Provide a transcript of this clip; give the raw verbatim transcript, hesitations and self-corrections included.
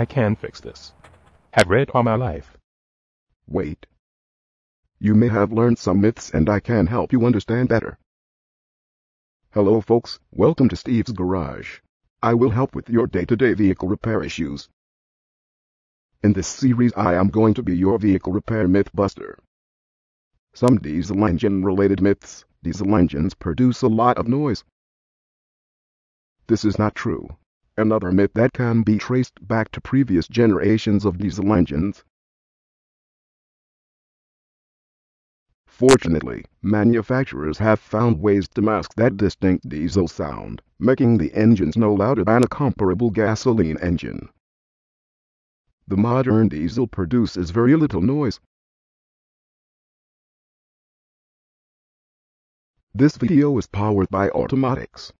I can fix this. Have read all my life. Wait. You may have learned some myths and I can help you understand better. Hello folks, welcome to Steve's Garage. I will help with your day-to-day vehicle repair issues. In this series I am going to be your vehicle repair myth buster. Some diesel engine related myths. Diesel engines produce a lot of noise. This is not true. Another myth that can be traced back to previous generations of diesel engines. Fortunately, manufacturers have found ways to mask that distinct diesel sound, making the engines no louder than a comparable gasoline engine. The modern diesel produces very little noise. This video is powered by Automotix.